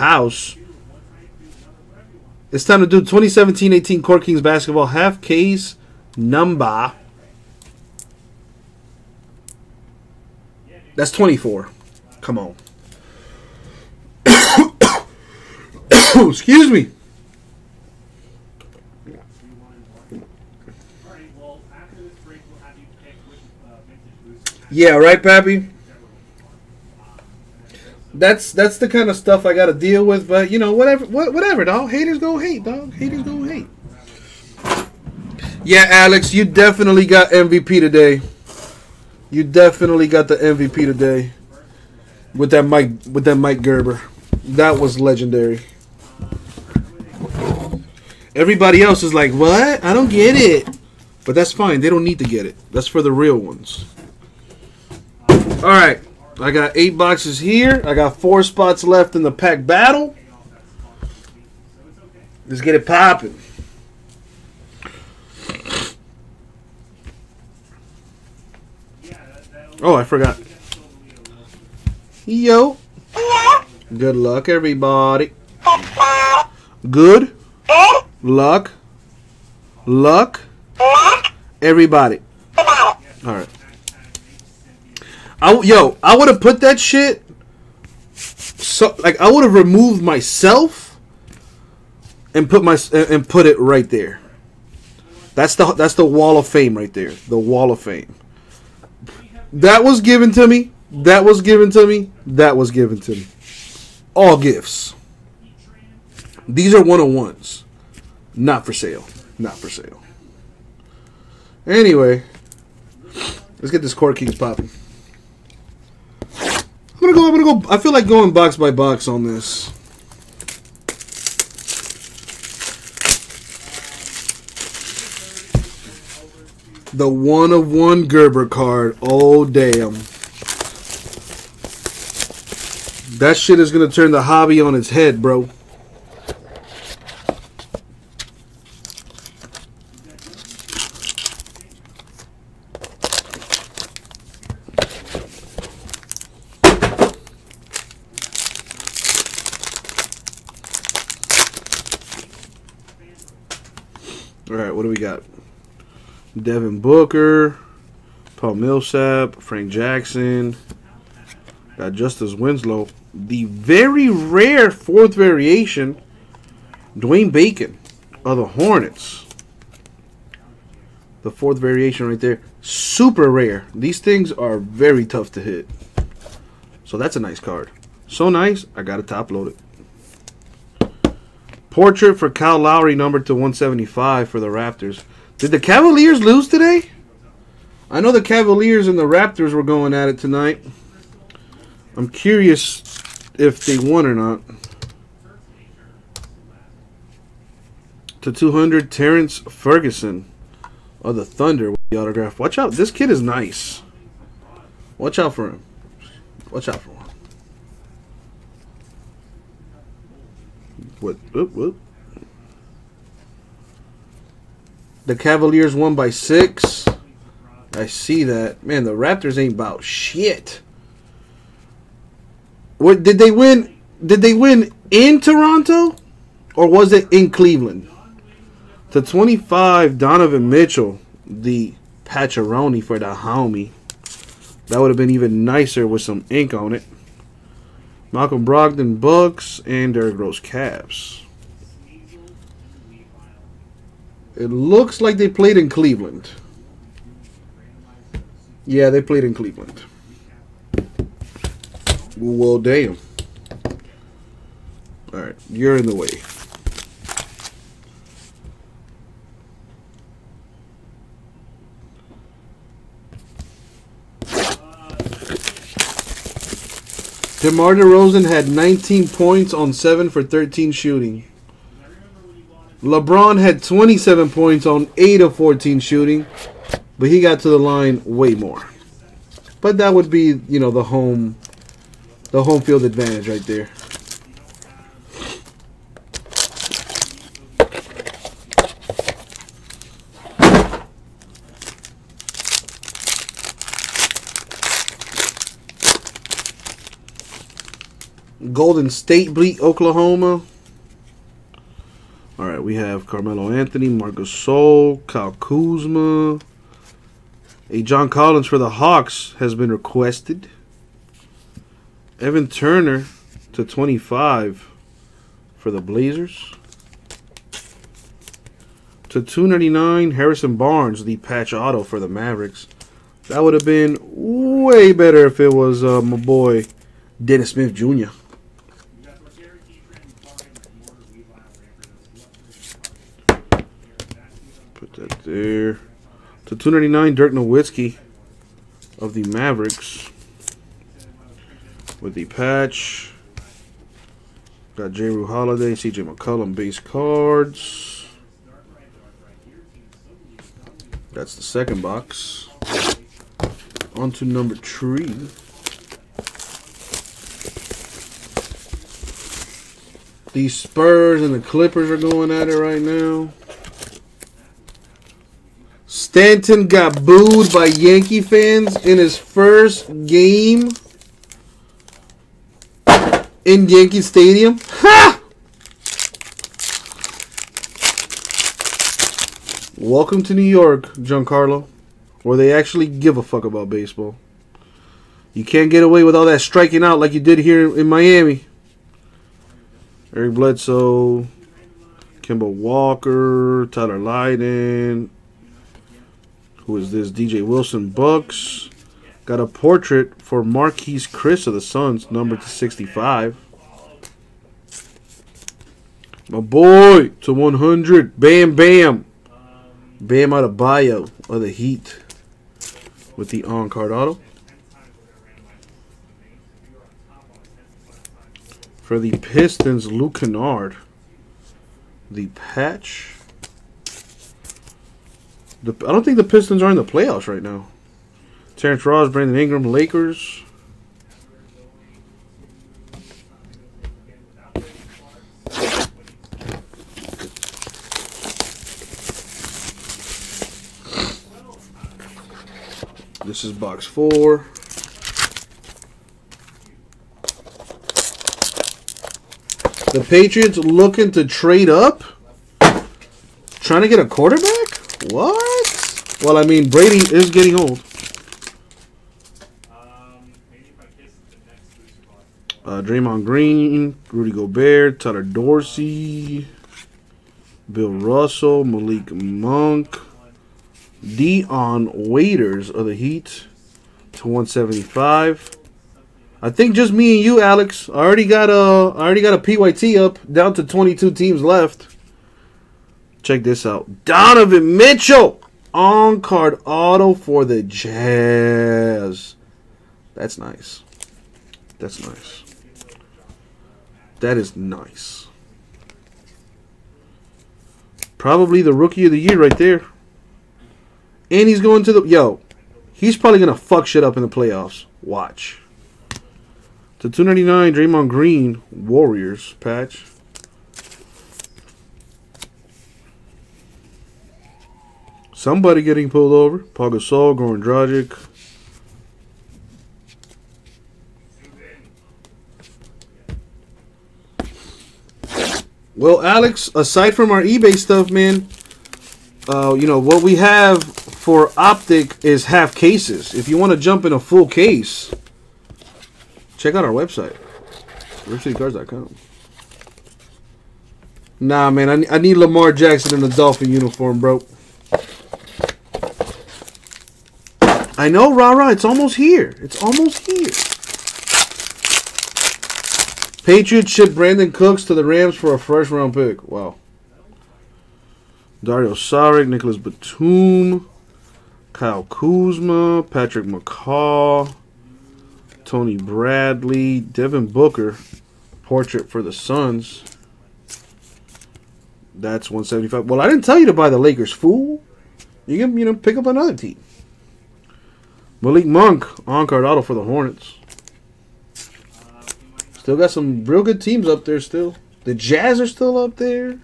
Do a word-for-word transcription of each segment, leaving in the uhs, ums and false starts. house. It's time to do twenty seventeen eighteen Court Kings basketball half case number. That's twenty-four. Come on. Excuse me. Yeah, right, Pappy? That's that's the kind of stuff I got to deal with, but you know, whatever, what, whatever, dog. Haters gonna hate, dog. Haters gonna hate. Yeah, Alex, you definitely got M V P today. You definitely got the M V P today with that Mike with that Mike Gerber. That was legendary. Everybody else is like, what? I don't get it, but that's fine. They don't need to get it. That's for the real ones. All right. I got eight boxes here. I got four spots left in the pack battle. Let's get it popping. Oh, I forgot. Yo. Good luck, everybody. Good luck. Luck. Everybody. All right. I, yo, I would have put that shit, so like I would have removed myself and put my and put it right there. That's the that's the wall of fame right there. The wall of fame. That was given to me. That was given to me. That was given to me. All gifts. These are one-on-ones. Not for sale. Not for sale. Anyway, let's get this Court Kings popping. I'm gonna go. I'm gonna go. I feel like going box by box on this. The one of one Gerber card. Oh damn! That shit is gonna turn the hobby on its head, bro. Devin Booker, Paul Millsap, Frank Jackson, got Justice Winslow, the very rare fourth variation, Dwayne Bacon of the Hornets. The fourth variation right there, super rare. These things are very tough to hit. So that's a nice card. So nice, I got to top load it. Portrait for Kyle Lowry, numbered to one seventy-five for the Raptors. Did the Cavaliers lose today? I know the Cavaliers and the Raptors were going at it tonight. I'm curious if they won or not. To two hundred, Terrence Ferguson of the Thunder with the autograph. Watch out. This kid is nice. Watch out for him. Watch out for him. What? Whoop, whoop. The Cavaliers won by six. I see that. Man, the Raptors ain't about shit. What, did they win? Did they win in Toronto? Or was it in Cleveland? To twenty-five, Donovan Mitchell, the Pacharoni for the homie. That would have been even nicer with some ink on it. Malcolm Brogdon, Bucks, and Derrick Rose, Cavs. It looks like they played in Cleveland. Yeah, they played in Cleveland. Well, damn. All right, you're in the way. DeMar DeRozan had nineteen points on seven for thirteen shooting. LeBron had twenty-seven points on eight of fourteen shooting, but he got to the line way more. But that would be, you know, the home the home field advantage right there. Golden State Bleak, Oklahoma. All right, we have Carmelo Anthony, Marc Gasol, Kyle Kuzma. A John Collins for the Hawks has been requested. Evan Turner to twenty-five for the Blazers. To two ninety-nine, Harrison Barnes, the patch auto for the Mavericks. That would have been way better if it was uh, my boy Dennis Smith Junior Put that there. To two ninety-nine, Dirk Nowitzki of the Mavericks with the patch. Got Jrue Holiday, C J McCollum base cards. That's the second box. On to number three. The Spurs and the Clippers are going at it right now. Stanton got booed by Yankee fans in his first game in Yankee Stadium. Ha! Welcome to New York, Giancarlo, where they actually give a fuck about baseball. You can't get away with all that striking out like you did here in Miami. Eric Bledsoe, Kemba Walker, Tyler Lydon. Who is this? D J Wilson, Bucks. Got a portrait for Marquese Chriss of the Suns, number to sixty-five. My boy to one hundred. Bam, Bam. Bam Adebayo of the Heat with the on-card auto. For the Pistons, Luke Kennard, the patch. The, I don't think the Pistons are in the playoffs right now. Terrence Ross, Brandon Ingram, Lakers. This is box four. The Patriots looking to trade up? Trying to get a quarterback? What? Well, I mean, Brady is getting old. Uh, Draymond Green, Rudy Gobert, Tyler Dorsey, Bill Russell, Malik Monk, Dion Waiters of the Heat to one seventy-five. I think just me and you, Alex. I already got a, I already got a P Y T up, down to twenty-two teams left. Check this out. Donovan Mitchell on-card auto for the Jazz. That's nice. That's nice. That is nice. Probably the rookie of the year right there. And he's going to the... Yo, he's probably going to fuck shit up in the playoffs. Watch. To two ninety-nine, Draymond Green, Warriors patch. Somebody getting pulled over. Pau Gasol, Goran Dragic. Well, Alex, aside from our eBay stuff, man, uh, you know, what we have for Optic is half cases. If you want to jump in a full case, check out our website, rip city cards dot com. Nah, man, I, I need Lamar Jackson in the Dolphin uniform, bro. I know, rah-rah, it's almost here. It's almost here. Patriots ship Brandon Cooks to the Rams for a first-round pick. Wow. Dario Saric, Nicholas Batum, Kyle Kuzma, Patrick McCaw, Tony Bradley, Devin Booker, portrait for the Suns. That's one seventy-five. Well, I didn't tell you to buy the Lakers, fool. You can, you know, pick up another team. Malik Monk, on-card auto for the Hornets. Still got some real good teams up there still. The Jazz are still up there.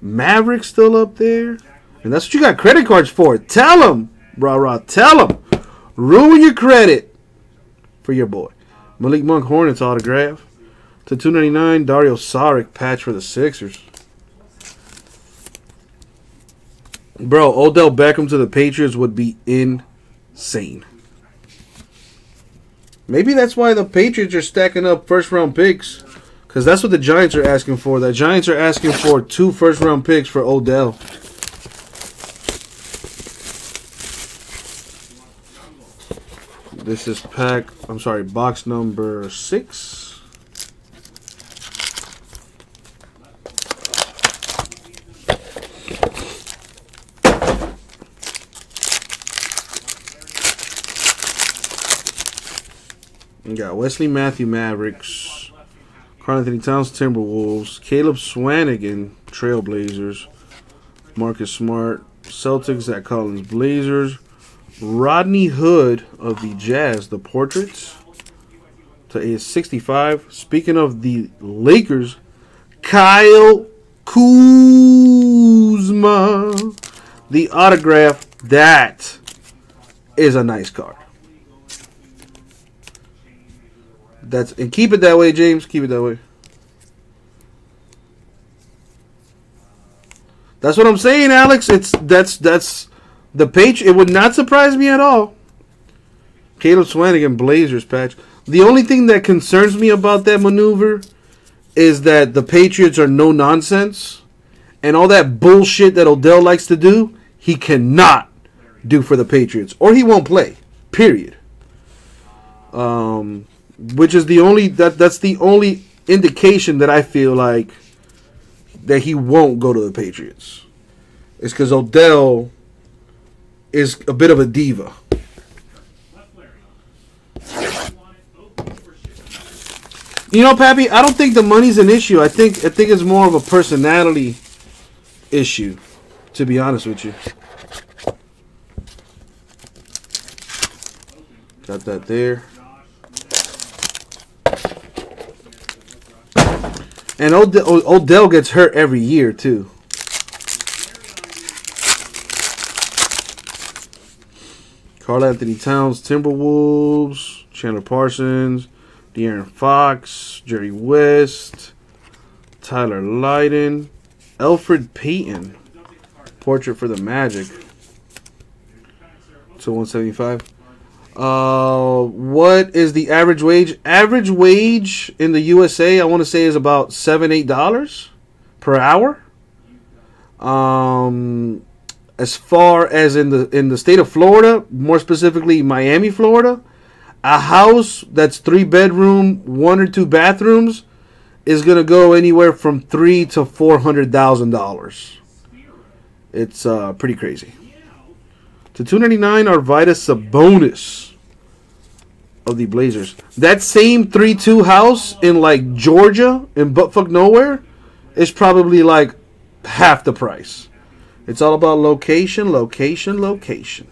Mavericks still up there. And that's what you got credit cards for. Tell them, rah-rah, tell them. Ruin your credit for your boy. Malik Monk, Hornets autograph. to two ninety-nine, Dario Saric patch for the Sixers. Bro, Odell Beckham to the Patriots would be insane. Maybe that's why the Patriots are stacking up first-round picks, because that's what the Giants are asking for. The Giants are asking for two first-round picks for Odell. This is pack, I'm sorry, box number six. We got Wesley Matthew Mavericks, Karl Anthony Towns Timberwolves, Caleb Swanigan Trailblazers, Marcus Smart Celtics, Zach Collins Blazers, Rodney Hood of the Jazz, the portraits to eight sixty-five. Speaking of the Lakers, Kyle Kuzma, the autograph. That is a nice card. That's and keep it that way, James. Keep it that way. That's what I'm saying, Alex. It's that's that's. The page, it would not surprise me at all. Caleb Swanigan, Blazers patch. The only thing that concerns me about that maneuver is that the Patriots are no nonsense. And all that bullshit that Odell likes to do, he cannot do for the Patriots. Or he won't play. Period. Um, which is the only, that that's the only indication that I feel like that he won't go to the Patriots. It's because Odell is a bit of a diva. You know, Pappy, I don't think the money's an issue. I think I think it's more of a personality issue, to be honest with you. Got that there. And Od- Odell gets hurt every year, too. Karl Anthony Towns, Timberwolves, Chandler Parsons, De'Aaron Fox, Jerry West, Tyler Lydon, Elfrid Payton, portrait for the Magic, to one seventy-five. Uh, what is the average wage? Average wage in the U S A, I want to say, is about seven, eight dollars per hour. Um. As far as in the in the state of Florida, more specifically Miami, Florida, a house that's three bedroom, one or two bathrooms, is gonna go anywhere from three to four hundred thousand dollars. It's uh, pretty crazy. To two ninety nine, our Vita Sabonis of the Blazers. That same three two house in like Georgia in buttfuck nowhere is probably like half the price. It's all about location, location, location.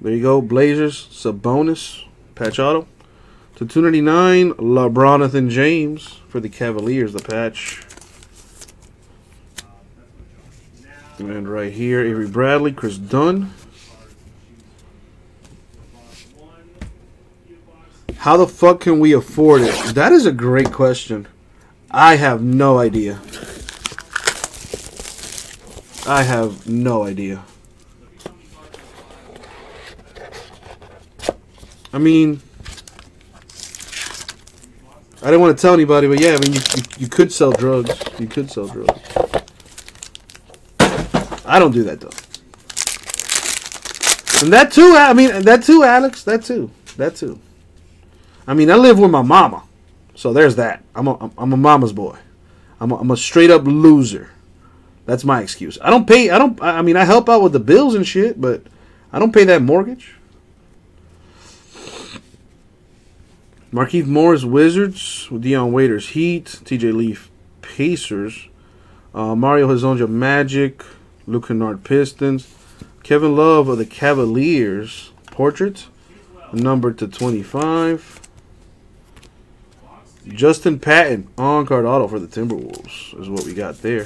There you go, Blazers, Sabonis, patch auto. To two ninety-nine, LeBronathan James for the Cavaliers, the patch. And right here, Avery Bradley, Chris Dunn. How the fuck can we afford it? That is a great question. I have no idea. I have no idea. I mean, I didn't want to tell anybody, but yeah, I mean, you, you, you could sell drugs. You could sell drugs. I don't do that, though. And that, too, I mean, that, too, Alex. That, too. That, too. I mean, I live with my mama, so there's that. I'm a, I'm a mama's boy. I'm a, I'm a straight up loser. That's my excuse. I don't pay. I don't. I mean, I help out with the bills and shit, but I don't pay that mortgage. Marquise Morris, Wizards. Dion Waiters, Heat. T J Leaf, Pacers. Uh, Mario Hezonja, Magic. Luke Kennard, Pistons. Kevin Love of the Cavaliers, portrait, number to twenty-five. Justin Patton, on-card auto for the Timberwolves is what we got there.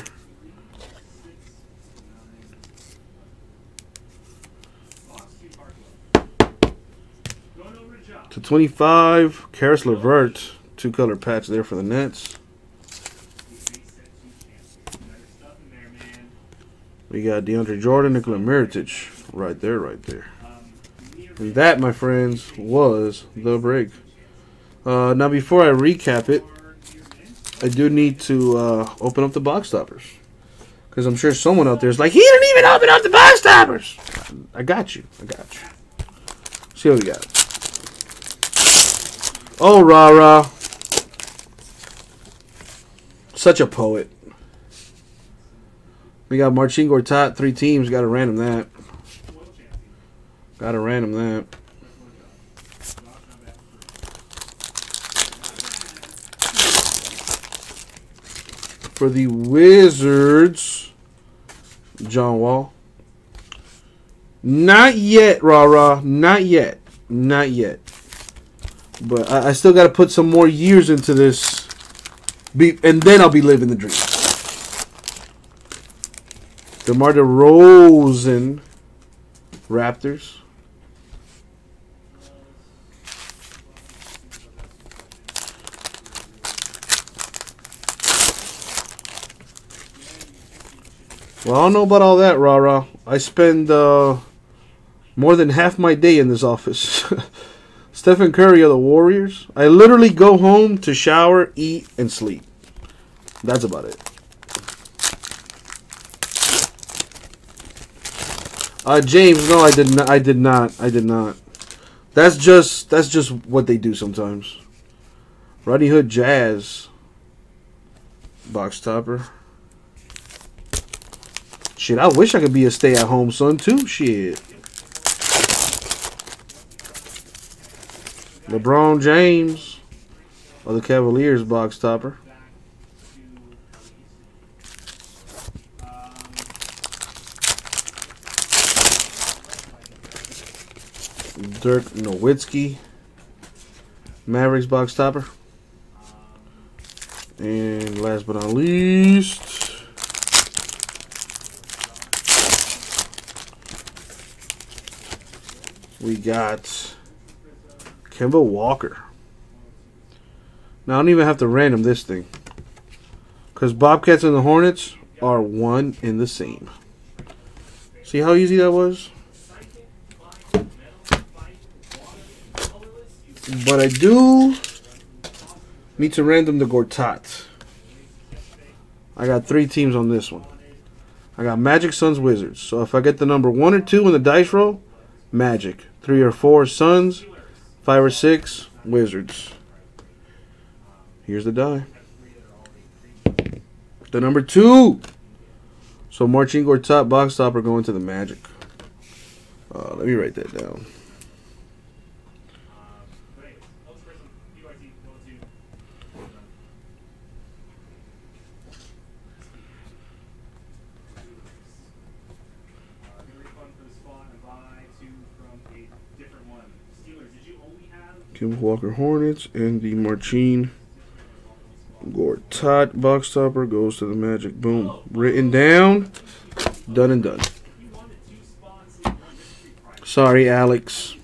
To twenty-five, Karis LeVert, two-color patch there for the Nets. We got DeAndre Jordan, Nikola Mirotic, right there, right there. And that, my friends, was the break. Uh, now, before I recap it, I do need to uh, open up the box toppers. Because I'm sure someone out there is like, he didn't even open up the box toppers! I got you. I got you. Let's see what we got. Oh, rah-rah. Such a poet. We got Marcin Gortat, three teams. Got to random that. Got to random that. For the Wizards, John Wall. Not yet, rah-rah. Not yet. Not yet. But I, I still got to put some more years into this, be, and then I'll be living the dream. DeMar DeRozan, Raptors. Well, I don't know about all that, rah-rah. I spend uh, more than half my day in this office. Stephen Curry of the Warriors. I literally go home to shower, eat, and sleep. That's about it. Uh, James, no, I did not. I did not. I did not. That's just that's just what they do sometimes. Rodney Hood Jazz box topper. Shit, I wish I could be a stay-at-home son too. Shit. LeBron James of the Cavaliers box topper. Dirk Nowitzki Mavericks box topper. And last but not least, we got Kemba Walker. Now, I don't even have to random this thing, because Bobcats and the Hornets are one in the same. See how easy that was? But I do need to random the Gortat. I got three teams on this one. I got Magic, Suns, Wizards. So if I get the number one or two in the dice roll, Magic. Three or four, Suns. Five or six, Wizards. Here's the die. The number two. So Marcin Gortat box stopper going to the Magic. Uh, let me write that down. Kemba Walker Hornets, and the Marcin Gortat box topper goes to the Magic. Boom. Written down. Done and done. Sorry, Alex.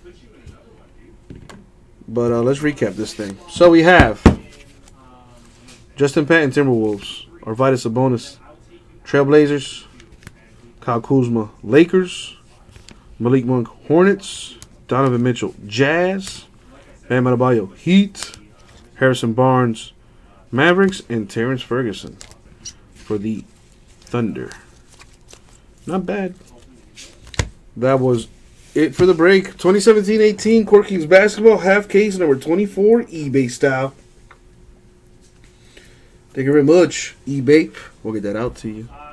But uh, let's recap this thing. So we have Justin Patton, Timberwolves. Arvida Sabonis, Trailblazers. Kyle Kuzma, Lakers. Malik Monk, Hornets. Donovan Mitchell, Jazz. Bam Adebayo, Heat. Harrison Barnes, Mavericks. And Terrence Ferguson for the Thunder. Not bad. That was it for the break. twenty seventeen eighteen Court Kings Basketball, half case number twenty-four, eBay style. Thank you very much, eBay. We'll get that out to you.